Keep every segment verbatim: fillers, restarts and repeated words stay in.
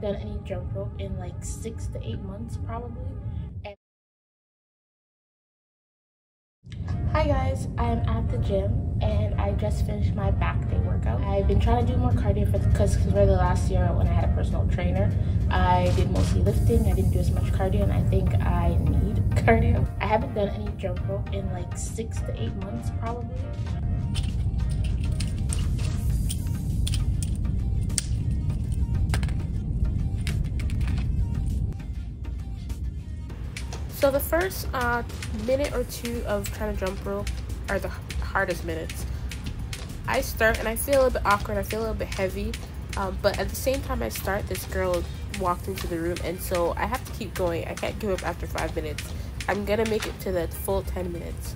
haven't done any jump rope in like six to eight months probably. And hi guys, I'm at the gym and I just finished my back day workout. I've been trying to do more cardio for because for the last year when I had a personal trainer, I did mostly lifting. I didn't do as much cardio, and I think I need cardio. I haven't done any jump rope in like six to eight months probably. So the first uh, minute or two of trying to jump rope are the hardest minutes. I start and I feel a little bit awkward, I feel a little bit heavy, um, but at the same time I start, this girl walked into the room, and so I have to keep going. I can't give up after five minutes. I'm gonna make it to the full ten minutes.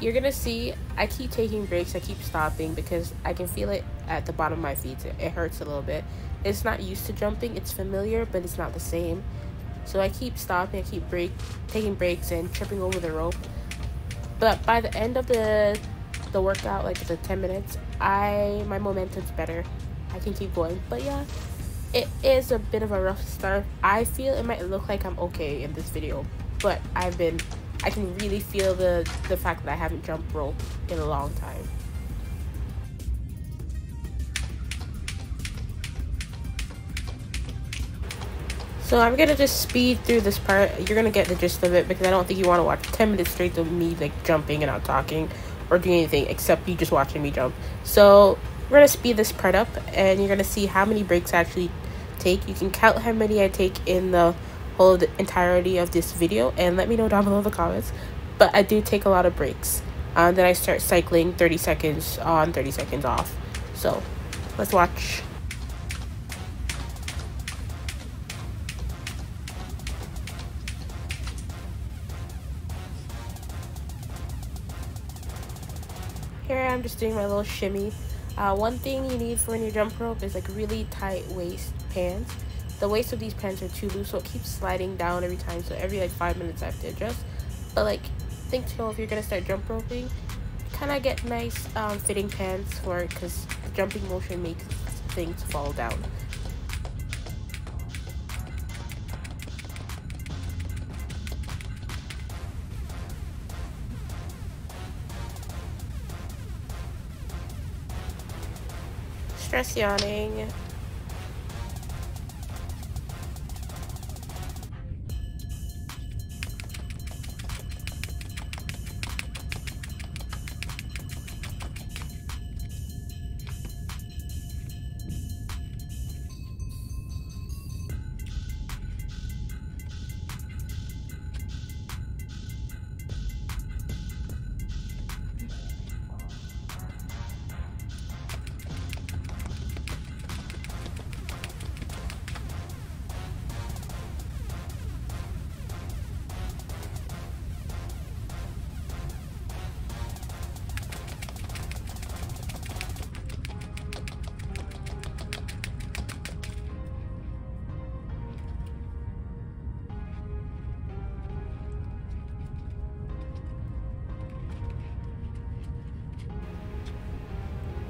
You're gonna see, I keep taking breaks, I keep stopping because I can feel it at the bottom of my feet. It hurts a little bit. It's not used to jumping, it's familiar, but it's not the same. So I keep stopping, I keep break, taking breaks and tripping over the rope. But by the end of the the workout, like the ten minutes, I my momentum's better. I can keep going. But yeah, it is a bit of a rough start. I feel it might look like I'm okay in this video, but I've been, I can really feel the, the fact that I haven't jump rope in a long time. So I'm gonna just speed through this part. You're gonna get the gist of it because I don't think you want to watch ten minutes straight of me like jumping and not talking or doing anything except you just watching me jump. So we're gonna speed this part up and you're gonna see how many breaks I actually take. You can count how many I take in the whole the entirety of this video and let me know down below in the comments. But I do take a lot of breaks. Um, then I start cycling thirty seconds on, thirty seconds off. So let's watch. Here I am just doing my little shimmy. Uh, one thing you need for when you jump rope is like really tight waist pants. The waist of these pants are too loose, so it keeps sliding down every time. So every like five minutes I have to adjust. But like, think to know if you're gonna start jump roping, kind of get nice um, fitting pants for it because the jumping motion makes things fall down. Stress yawning.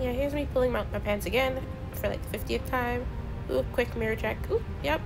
Yeah, here's me pulling out my pants again for like the fiftieth time. Ooh, quick mirror check. Ooh, yep.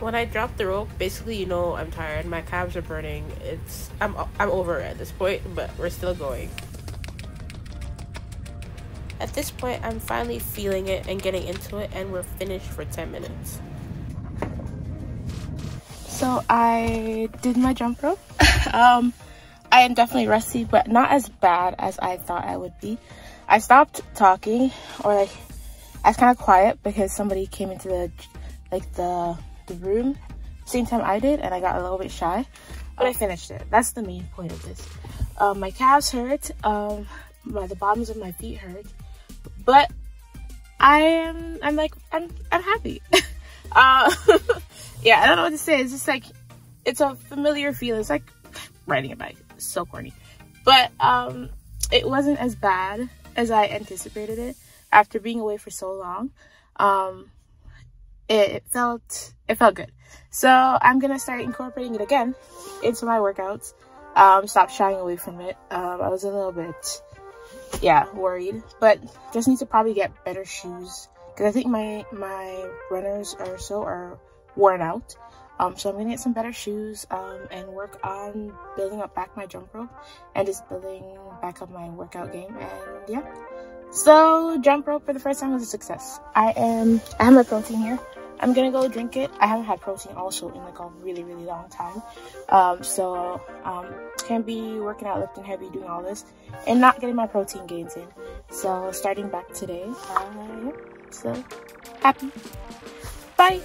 When I drop the rope, basically, you know, I'm tired, my calves are burning, it's I'm, I'm over it at this point, but we're still going. At this point, I'm finally feeling it and getting into it, and we're finished for ten minutes. So I did my jump rope. um, I am definitely rusty, but not as bad as I thought I would be. I stopped talking, or like, I was kind of quiet because somebody came into the, like the, the room same time I did, and I got a little bit shy, but I finished it. That's the main point of this. Um, my calves hurt, um, my, the bottoms of my feet hurt, but I am I'm like I'm I'm happy. uh, yeah, I don't know what to say. It's just like, it's a familiar feeling. It's like riding a bike. It's so corny, but um, it wasn't as bad as I anticipated it after being away for so long. Um, It felt, it felt good. So I'm gonna start incorporating it again into my workouts. Um, stop shying away from it. Um, I was a little bit, yeah, worried, but just need to probably get better shoes because I think my my runners or so are worn out. Um, so I'm gonna get some better shoes um, and work on building up back my jump rope and just building back up my workout game, and yeah. So jump rope for the first time was a success. I am, I have my protein here. I'm gonna go drink it. I haven't had protein also in like a really, really long time. Um, so um, can't be working out, lifting heavy, doing all this, and not getting my protein gains in. So starting back today, uh, so happy. Bye.